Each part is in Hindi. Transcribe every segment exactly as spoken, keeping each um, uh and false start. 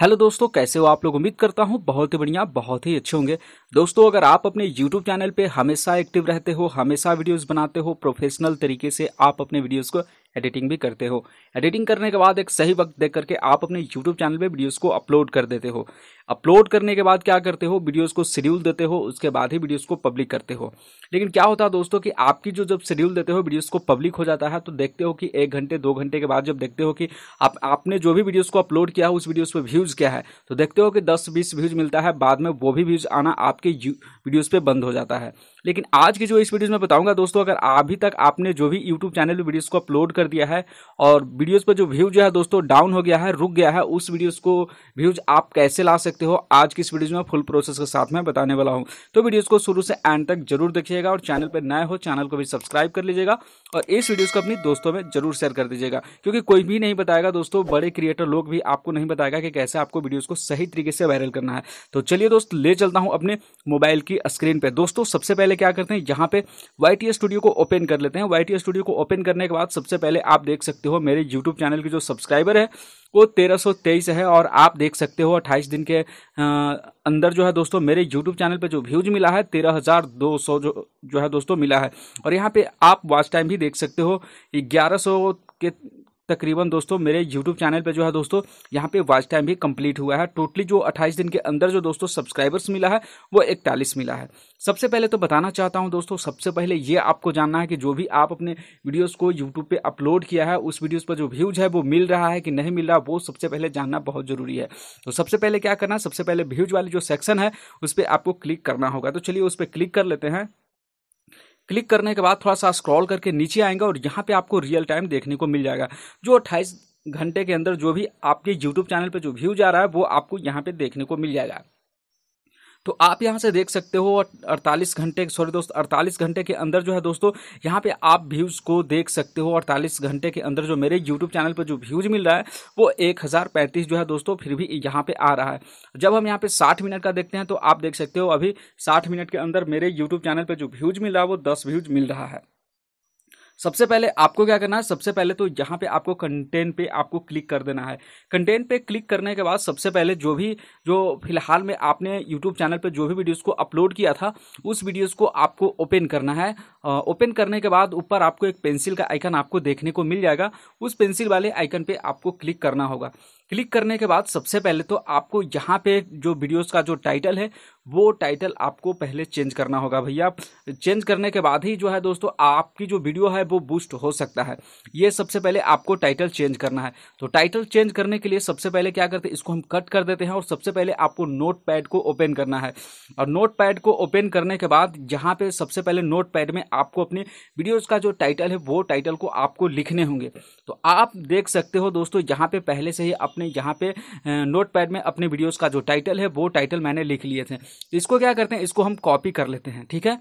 हेलो दोस्तों, कैसे हो आप लोग। उम्मीद करता हूँ बहुत ही बढ़िया, बहुत ही अच्छे होंगे। दोस्तों, अगर आप अपने YouTube चैनल पे हमेशा एक्टिव रहते हो, हमेशा वीडियोस बनाते हो, प्रोफेशनल तरीके से आप अपने वीडियोस को एडिटिंग भी करते हो, एडिटिंग करने के बाद एक सही वक्त देख करके आप अपने YouTube चैनल पे वीडियोस को अपलोड कर देते हो। अपलोड करने के बाद क्या करते हो, वीडियोस को शेड्यूल देते हो, उसके बाद ही वीडियोस को पब्लिक करते हो। लेकिन क्या होता है दोस्तों कि आपकी जो जब शेड्यूल देते हो वीडियोस को पब्लिक हो जाता है, तो देखते हो कि एक घंटे दो घंटे के बाद जब देखते हो कि आप आपने जो भी वीडियोस को अपलोड किया है उस वीडियोस पर व्यूज़ क्या है, तो देखते हो कि दस बीस व्यूज़ मिलता है। बाद में वो भी व्यूज़ आना आपके वीडियोज़ पर बंद हो जाता है। लेकिन आज की जो इस वीडियोज़ में बताऊँगा दोस्तों, अगर अभी तक आपने जो भी यूट्यूब चैनल पर वीडियोज़ को अपलोड कर दिया है और वीडियोस पर जो व्यूज जो है दोस्तों डाउन हो गया है, रुक गया है, उस वीडियोस को व्यूज आप कैसे ला सकते हो, आज की इस वीडियो में फुल प्रोसेस के साथ में बताने वाला हूं। तो वीडियोस को शुरू से एंड तक जरूर देखिएगा और चैनल पर नए हो चैनल को भी सब्सक्राइब कर लीजिएगा और इस वीडियोस को अपने दोस्तों में जरूर शेयर कर दीजिएगा, क्योंकि कोई भी नहीं बताएगा दोस्तों, बड़े क्रिएटर लोग भी आपको नहीं बताएगा कि कैसे आपको वीडियोस को सही तरीके से वायरल करना है। तो चलिए दोस्त, ले चलता हूं अपने मोबाइल की स्क्रीन पर। दोस्तों, सबसे पहले क्या करते हैं, यहाँ पे वाई टी स्टूडियो को ओपन कर लेते हैं। वाई टी स्टूडियो को ओपन करने के बाद सबसे पहले आप देख सकते हो मेरे YouTube चैनल के जो सब्सक्राइबर है वो तेरह सौ तेईस है और आप देख सकते हो अट्ठाईस दिन के आ, अंदर जो है दोस्तों मेरे YouTube चैनल पे जो व्यूज मिला है तेरह हज़ार दो सौ जो जो है दोस्तों मिला है। और यहाँ पे आप वॉच टाइम भी देख सकते हो ग्यारह सौ के तकरीबन दोस्तों मेरे YouTube चैनल पे जो है दोस्तों यहाँ पे वॉच टाइम भी कंप्लीट हुआ है। टोटली जो अट्ठाईस दिन के अंदर जो दोस्तों सब्सक्राइबर्स मिला है वो इकतालीस मिला है। सबसे पहले तो बताना चाहता हूँ दोस्तों, सबसे पहले ये आपको जानना है कि जो भी आप अपने वीडियोस को YouTube पे अपलोड किया है उस वीडियोस पर जो व्यूज है वो मिल रहा है कि नहीं मिल रहा, वो सबसे पहले जानना बहुत ज़रूरी है। तो सबसे पहले क्या करना है, सबसे पहले व्यूज वाली जो सेक्शन है उस पर आपको क्लिक करना होगा। तो चलिए उस पर क्लिक कर लेते हैं। क्लिक करने के बाद थोड़ा सा स्क्रॉल करके नीचे आएंगे और यहाँ पे आपको रियल टाइम देखने को मिल जाएगा। जो अट्ठाईस घंटे के अंदर जो भी आपके YouTube चैनल पे जो व्यूज आ रहा है वो आपको यहाँ पे देखने को मिल जाएगा। तो आप यहां से देख सकते हो अड़तालीस घंटे सॉरी दोस्त अड़तालीस घंटे के अंदर जो है दोस्तों यहां पे आप व्यूज़ को देख सकते हो। अड़तालीस घंटे के अंदर जो मेरे YouTube चैनल पर जो व्यूज मिल रहा है वो एक हज़ार पैंतीस जो है दोस्तों फिर भी यहां पे आ रहा है। जब हम यहां पे साठ मिनट का देखते हैं तो आप देख सकते हो अभी साठ मिनट के अंदर मेरे YouTube चैनल पर जो व्यूज मिल रहा है वो दस व्यूज मिल रहा है। सबसे पहले आपको क्या करना है, सबसे पहले तो यहाँ पे आपको कंटेंट पे आपको क्लिक कर देना है। कंटेंट पे क्लिक करने के बाद सबसे पहले जो भी जो फिलहाल में आपने यूट्यूब चैनल पे जो भी वीडियोस को अपलोड किया था उस वीडियोस को आपको ओपन करना है। ओपन करने के बाद ऊपर आपको एक पेंसिल का आइकन आपको देखने को मिल जाएगा, उस पेंसिल वाले आइकन पर आपको क्लिक करना होगा। क्लिक करने के बाद सबसे पहले तो आपको यहाँ पे जो वीडियोस का जो टाइटल है वो टाइटल आपको पहले चेंज करना होगा भैया। चेंज करने के बाद ही जो है दोस्तों आपकी जो वीडियो है वो बूस्ट हो सकता है। ये सबसे पहले आपको टाइटल चेंज करना है। तो टाइटल चेंज करने के लिए सबसे पहले क्या करते हैं, इसको हम कट कर देते हैं और सबसे पहले आपको नोट पैड को ओपन करना है। और नोट पैड को ओपन करने के बाद यहाँ पर सबसे पहले नोट पैड में आपको अपने वीडियोज़ का जो टाइटल है वो टाइटल को आपको लिखने होंगे। तो आप देख सकते हो दोस्तों यहाँ पर पहले से ही अपने यहाँ पे नोटपैड में अपने वीडियोस का जो टाइटल है वो टाइटल मैंने लिख लिए थे। इसको क्या करते हैं, इसको हम कॉपी कर लेते हैं। ठीक है,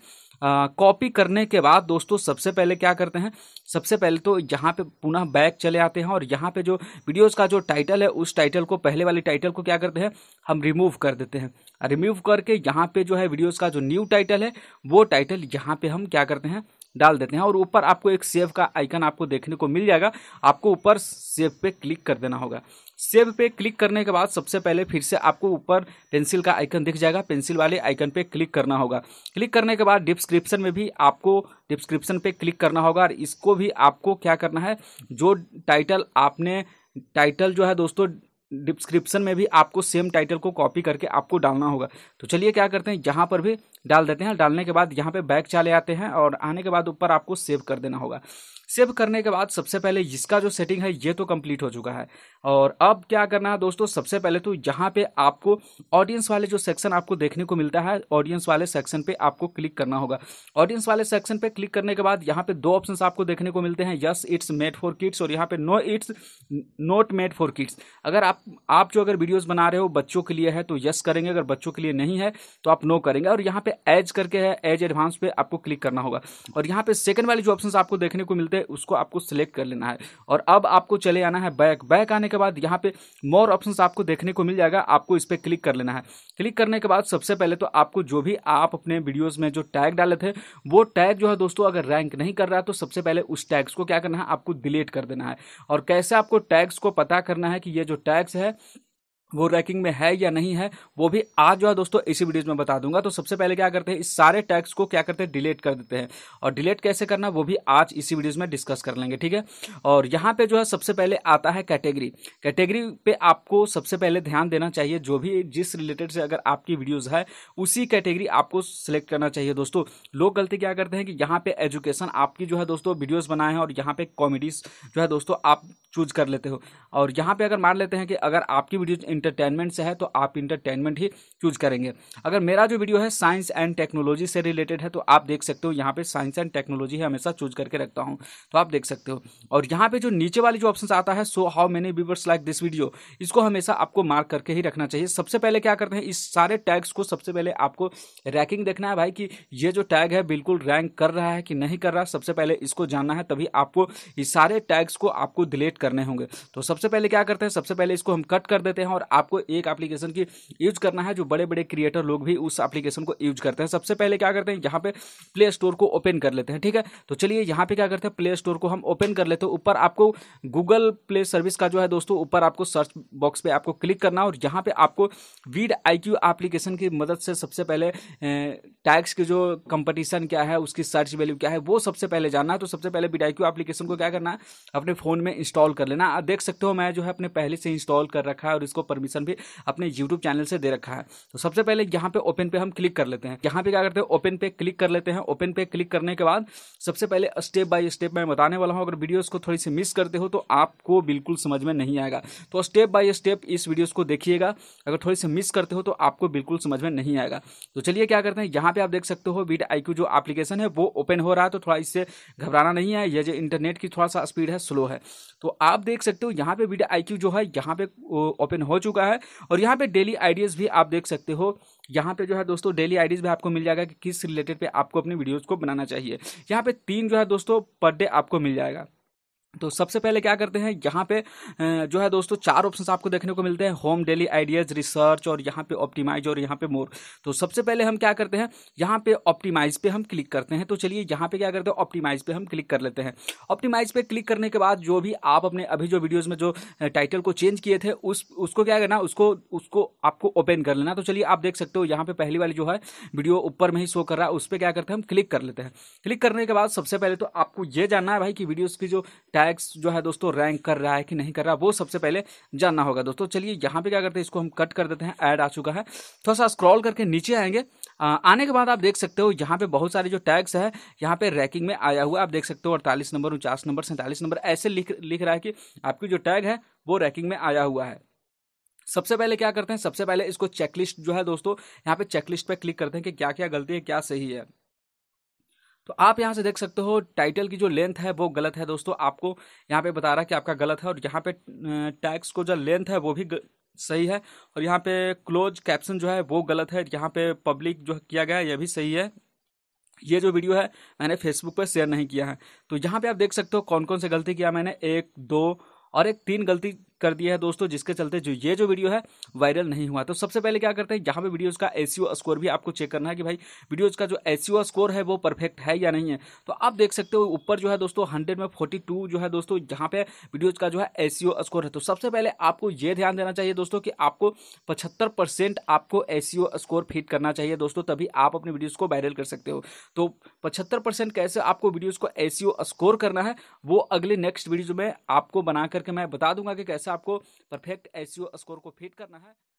कॉपी करने के बाद दोस्तों सबसे पहले क्या करते हैं, सबसे पहले तो यहाँ पे पुनः बैक चले आते हैं और यहाँ पे जो वीडियोस का जो टाइटल है उस टाइटल को, पहले वाले टाइटल को क्या करते हैं हम रिमूव कर देते हैं। रिमूव करके यहाँ पे जो है वीडियोस का जो न्यू टाइटल है वो टाइटल यहाँ पे हम क्या करते हैं डाल देते हैं। और ऊपर आपको एक सेव का आइकन आपको देखने को मिल जाएगा, आपको ऊपर सेव पे क्लिक कर देना होगा। सेव पे क्लिक करने के बाद सबसे पहले फिर से आपको ऊपर पेंसिल का आइकन दिख जाएगा, पेंसिल वाले आइकन पे क्लिक करना होगा। क्लिक करने के बाद डिस्क्रिप्शन में भी आपको डिस्क्रिप्शन पे क्लिक करना होगा और इसको भी आपको क्या करना है, जो टाइटल आपने टाइटल जो है दोस्तों डिस्क्रिप्शन में भी आपको सेम टाइटल को कॉपी करके आपको डालना होगा। तो चलिए क्या करते हैं, यहाँ पर भी डाल देते हैं। डालने के बाद यहाँ पे बैक चले आते हैं और आने के बाद ऊपर आपको सेव कर देना होगा। सेव करने के बाद सबसे पहले इसका जो सेटिंग है ये तो कंप्लीट हो चुका है। और अब क्या करना है दोस्तों, सबसे पहले तो यहाँ पे आपको ऑडियंस वाले जो सेक्शन आपको देखने को मिलता है ऑडियंस वाले सेक्शन पे आपको क्लिक करना होगा। ऑडियंस वाले सेक्शन पे क्लिक करने के बाद यहाँ पे दो ऑप्शंस आपको देखने को मिलते हैं, yes it's made for kids और यहाँ पे no it's not made for kids. अगर आप आप जो अगर वीडियोज बना रहे हो बच्चों के लिए है तो यस करेंगे, अगर बच्चों के लिए नहीं है तो आप नो करेंगे। और यहाँ पे एज करके है, एज एडवांस पे आपको क्लिक करना होगा और यहाँ पे सेकंड वाले जो ऑप्शन आपको देखने को मिलते हैं उसको आपको सिलेक्ट कर लेना है। और अब आपको चले आना है बैक। बैक आने के बाद यहाँ पे मोर ऑप्शंस आपको देखने को मिल जाएगा, आपको इस पे क्लिक कर लेना है। क्लिक करने के बाद सबसे पहले तो आपको जो भी आप अपने वीडियोस में जो टैग डाले थे वो टैग जो है दोस्तों अगर रैंक नहीं कर रहा है तो सबसे पहले उस टैग्स को क्या करना है, आपको डिलीट कर देना है। और कैसे आपको टैग्स को पता करना है कि ये जो टैग्स है वो रैंकिंग में है या नहीं है वो भी आज जो है दोस्तों इसी वीडियोज में बता दूंगा। तो सबसे पहले क्या करते हैं, इस सारे टैग्स को क्या करते हैं, डिलीट कर देते हैं। और डिलीट कैसे करना वो भी आज इसी वीडियोज में डिस्कस कर लेंगे, ठीक है। और यहाँ पे जो है सबसे पहले आता है कैटेगरी। कैटेगरी पे आपको सबसे पहले ध्यान देना चाहिए, जो भी जिस रिलेटेड से अगर आपकी वीडियोज है उसी कैटेगरी आपको सिलेक्ट करना चाहिए। दोस्तों लोग गलती क्या करते हैं कि यहाँ पे एजुकेशन आपकी जो है दोस्तों वीडियोज बनाए हैं और यहाँ पे कॉमेडीज जो है दोस्तों आप चूज कर लेते हो। और यहाँ पे अगर मान लेते हैं कि अगर आपकी वीडियो इंटरटेनमेंट से है तो आप इंटरटेनमेंट ही चूज करेंगे। अगर मेरा जो वीडियो है साइंस एंड टेक्नोलॉजी से रिलेटेड है तो आप देख सकते हो, यहाँ पे साइंस एंड टेक्नोलॉजी हमेशा चूज करके रखता हूँ, तो आप देख सकते हो। और यहाँ पे जो नीचे वाली जो ऑप्शन आता है, so how many viewers like this video, इसको हमेशा आपको मार्क करके ही रखना चाहिए। सबसे पहले क्या करते हैं, इस सारे टैग्स को सबसे पहले आपको रैंकिंग देखना है भाई कि ये जो टैग है बिल्कुल रैंक कर रहा है कि नहीं कर रहा, सबसे पहले इसको जानना है, तभी आपको इस सारे टैग्स को आपको डिलीट करने होंगे। तो सबसे पहले क्या करते हैं, सबसे पहले इसको हम कट कर देते हैं और आपको एक एप्लीकेशन की यूज करना है जो बड़े बड़े क्रिएटर लोग भी उस एप्लीकेशन को यूज करते हैं। सबसे पहले क्या करते हैं, यहाँ पे प्ले स्टोर को ओपन कर लेते हैं, ठीक है। तो चलिए यहाँ पे क्या करते हैं, प्ले स्टोर को हम ओपन कर लेते हैं। ऊपर आपको गूगल प्ले सर्विस का जो है दोस्तों ऊपर आपको सर्च बॉक्स पे आपको क्लिक करना है और यहाँ पे आपको vidIQ एप्लीकेशन की मदद से सबसे पहले टैग्स की जो कंपटीशन क्या है, उसकी सर्च वैल्यू क्या है, वो सबसे पहले जानना है। तो सबसे पहले vidIQ एप्लीकेशन को क्या करना है, अपने फोन में इंस्टॉल कर लेना। आप देख सकते हो मैं जो है अपने पहले से इंस्टॉल कर रखा है और इसको परमिशन भी अपने YouTube चैनल से दे रखा है। तो सबसे पहले यहाँ पे ओपन पे हम क्लिक कर लेते हैं। यहाँ पे क्या करते हैं, ओपन पे क्लिक कर लेते हैं। ओपन पे क्लिक करने के बाद सबसे पहले स्टेप बाय स्टेप मैं बताने वाला हूँ। अगर वीडियोस को थोड़ी सी मिस करते हो तो आपको बिल्कुल समझ में नहीं आएगा, तो स्टेप बाय स्टेप इस वीडियोस को देखिएगा। अगर थोड़ी सी मिस करते हो तो आपको बिल्कुल समझ में नहीं आएगा। तो चलिए क्या करते हैं, यहाँ पे आप देख सकते हो vidIQ जो एप्लीकेशन है वो ओपन हो रहा है, तो थोड़ा इससे घबराना नहीं है। यह जो इंटरनेट की थोड़ा सा स्पीड है स्लो है, तो आप देख सकते हो यहाँ पे vidIQ जो है यहाँ पे ओपन हो चुका है। और यहाँ पे डेली आइडियाज़ भी आप देख सकते हो। यहाँ पे जो है दोस्तों डेली आइडियाज़ भी आपको मिल जाएगा कि किस रिलेटेड पे आपको अपने वीडियोज़ को बनाना चाहिए। यहाँ पे तीन जो है दोस्तों पर डे आपको मिल जाएगा। तो सबसे पहले क्या करते हैं, यहाँ पे जो है दोस्तों चार ऑप्शंस आपको देखने को मिलते हैं, होम, डेली आइडियाज, रिसर्च और यहाँ पे ऑप्टिमाइज और यहाँ पे मोर। तो सबसे पहले हम क्या करते हैं, यहाँ पे ऑप्टिमाइज पे हम क्लिक करते हैं। तो चलिए यहाँ पे क्या करते हैं, ऑप्टिमाइज पे हम क्लिक कर लेते हैं। ऑप्टिमाइज पे क्लिक करने के बाद जो भी आप अपने अभी जो वीडियोज़ में जो टाइटल को चेंज किए थे उस उसको क्या करना, उसको उसको आपको ओपन कर लेना। तो चलिए आप देख सकते हो यहाँ पे पहली वाली जो है वीडियो ऊपर में ही शो कर रहा है, उस पर क्या करते हैं हम क्लिक कर लेते हैं। क्लिक करने के बाद सबसे पहले तो आपको ये जानना है भाई कि वीडियोज़ की जो टैग्स जो है दोस्तों रैंक कर रहा है कि नहीं कर रहा, वो सबसे पहले जानना होगा दोस्तों। चलिए यहाँ पे क्या करते हैं, इसको हम कट कर देते हैं। ऐड आ चुका है, थोड़ा सा स्क्रॉल करके नीचे आएंगे। आ, आने के बाद आप देख सकते हो यहाँ पे बहुत सारे जो टैग्स है यहाँ पे रैंकिंग में आया हुआ आप देख सकते हो। अड़तालीस नंबर, उनचास नंबर, सैंतालीस नंबर ऐसे लिख लिख रहा है कि आपकी जो टैग है वो रैंकिंग में आया हुआ है। सबसे पहले क्या करते हैं, सबसे पहले इसको चेकलिस्ट जो है दोस्तों यहाँ पे चेकलिस्ट पर क्लिक करते हैं कि क्या क्या गलती है क्या सही है। तो आप यहाँ से देख सकते हो टाइटल की जो लेंथ है वो गलत है दोस्तों, आपको यहाँ पे बता रहा है कि आपका गलत है। और यहाँ पे टैग्स को जो लेंथ है वो भी सही है। और यहाँ पे क्लोज कैप्शन जो है वो गलत है, यहाँ पे पब्लिक जो किया गया है ये भी सही है। ये जो वीडियो है मैंने फेसबुक पर शेयर नहीं किया है। तो यहाँ पर आप देख सकते हो कौन कौन से गलती किया मैंने, एक, दो और एक तीन गलती कर दिया है दोस्तों, जिसके चलते जो ये जो वीडियो है वायरल नहीं हुआ। तो सबसे पहले क्या करते हैं, यहाँ पे वीडियोस का एसईओ स्कोर भी आपको चेक करना है कि भाई वीडियोस का जो एसईओ स्कोर है वो परफेक्ट है या नहीं है। तो आप देख सकते हो ऊपर जो है दोस्तों हंड्रेड में फोर्टी टू जो है दोस्तों यहाँ पे वीडियोज का जो है एसईओ स्कोर है। तो सबसे पहले आपको ये ध्यान देना चाहिए दोस्तों कि आपको पचहत्तर परसेंट आपको एसईओ स्कोर फिट करना चाहिए दोस्तों, तभी आप अपने वीडियोज को वायरल कर सकते हो। तो पचहत्तर परसेंट कैसे आपको वीडियोज को एसईओ स्कोर करना है वो अगले नेक्स्ट वीडियो में आपको बना करके मैं बता दूंगा कि कैसे आपको परफेक्ट एसईओ स्कोर को फिट करना है।